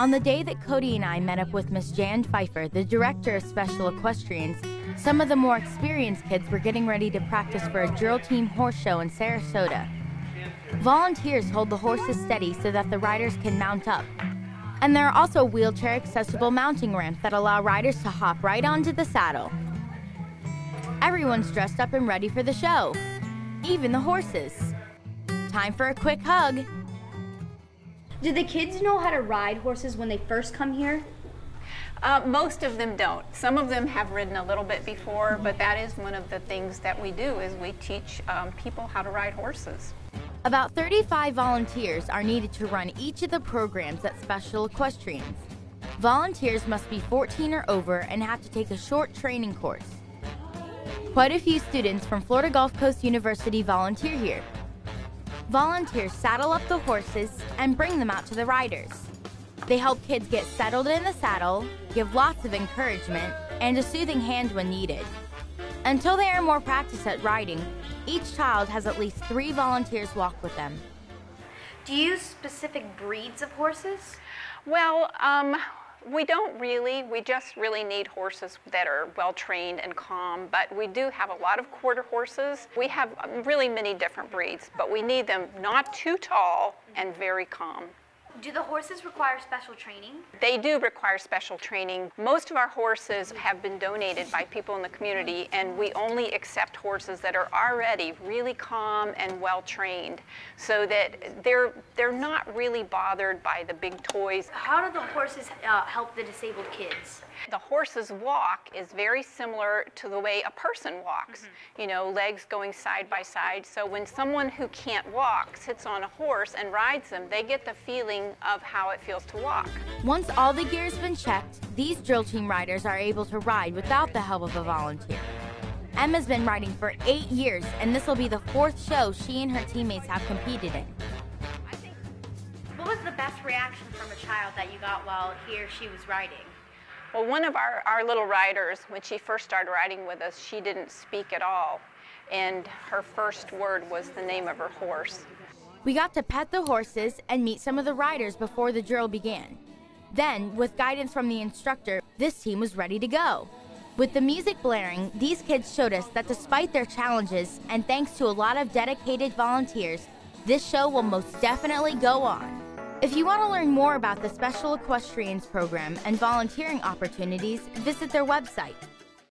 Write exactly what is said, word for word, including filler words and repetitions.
On the day that Cody and I met up with Miss Jan Pfeiffer, the director of Special Equestrians, some of the more experienced kids were getting ready to practice for a Drill Team horse show in Sarasota. Volunteers hold the horses steady so that the riders can mount up. And there are also wheelchair-accessible mounting ramps that allow riders to hop right onto the saddle. Everyone's dressed up and ready for the show, even the horses. Time for a quick hug. Do the kids know how to ride horses when they first come here? Uh, most of them don't. Some of them have ridden a little bit before, but that is one of the things that we do, is we teach um, people how to ride horses. About thirty-five volunteers are needed to run each of the programs at Special Equestrians. Volunteers must be fourteen or over and have to take a short training course. Quite a few students from Florida Gulf Coast University volunteer here. Volunteers saddle up the horses and bring them out to the riders. They help kids get settled in the saddle, give lots of encouragement, and a soothing hand when needed. Until they are more practiced at riding, each child has at least three volunteers walk with them. Do you use specific breeds of horses? Well, um, we don't really. We just really need horses that are well-trained and calm, but we do have a lot of quarter horses. We have really many different breeds, but we need them not too tall and very calm. Do the horses require special training? They do require special training. Most of our horses have been donated by people in the community, and we only accept horses that are already really calm and well-trained, so that they're, they're not really bothered by the big toys. How do the horses uh, help the disabled kids? The horse's walk is very similar to the way a person walks, mm-hmm. you know, legs going side by side. So when someone who can't walk sits on a horse and rides them, they get the feeling of how it feels to walk. Once all the gear's been checked, these Drill Team riders are able to ride without the help of a volunteer. Emma's been riding for eight years, and this will be the fourth show she and her teammates have competed in. What was the best reaction from a child that you got while he or she was riding? Well, one of our, our little riders, when she first started riding with us, she didn't speak at all, and her first word was the name of her horse. We got to pet the horses and meet some of the riders before the drill began. Then, with guidance from the instructor, this team was ready to go. With the music blaring, these kids showed us that despite their challenges, and thanks to a lot of dedicated volunteers, this show will most definitely go on. If you want to learn more about the Special Equestrians program and volunteering opportunities, visit their website.